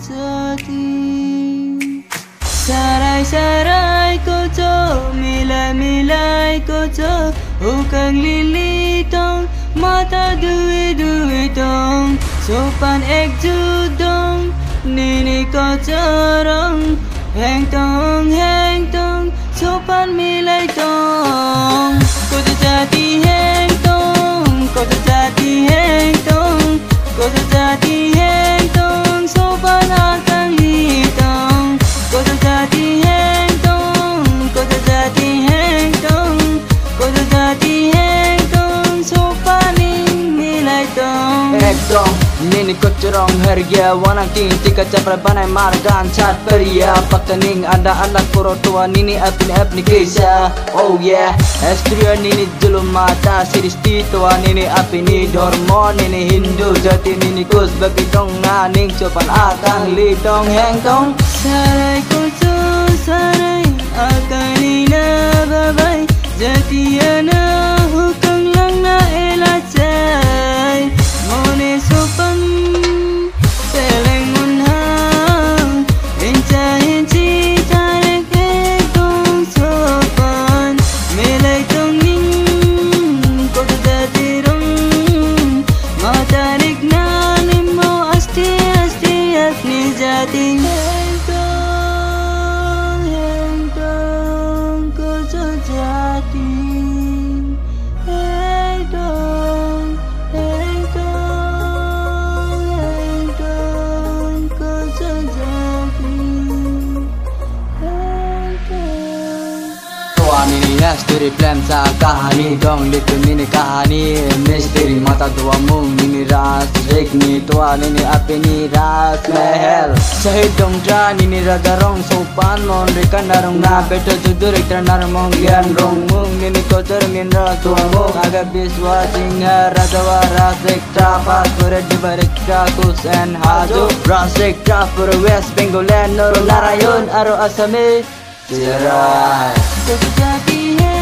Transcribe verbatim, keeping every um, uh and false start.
jati Sarai-sarai kocho, milai-milai kocho, ukang lili tong, mata dui-dui tong, sopan ek judong, nini kocho rong, heng tong, heng tong, sopan milai tong. Kocho jati heng tong, kocho jati heng tong, kocho jati heng tong, sopan akang litong. Kocho jati heng tong, kocho jati heng tong, kocho jati heng tong, sopan milai tong. Heng tong, nini kocorong harga wanang ting, tika capra banai margan cat peria pakaning ada anak poro tua nini apni apni kisah. Oh yeah, Astria nini julu mata siris titua nini apini dormo nini Hindu jati nini kus bagi tong nganing sopan akang litong heng tong. Sarai kocho sarai akang nina babai jati ana hukang lang na elacai mone sopan Jati heng tong, heng tong, kocho jati heng tong, heng tong, heng tong, kocho jati heng tong. Tuani asturi plan sa kahani dong litni ni kahani misteri mata dua mung ni ras rekni tuani ni apni ras mahal sahi dong jani ni ragarong sopan non rekan darong na beto judur ekran darong monglian rong mung ni kochor min ras dua mung aga biswas singa radawa ras ekta pas pore dibarekta kus en hajo ras ekta for west bengal and nor narayon aro asame Kocho jati heng.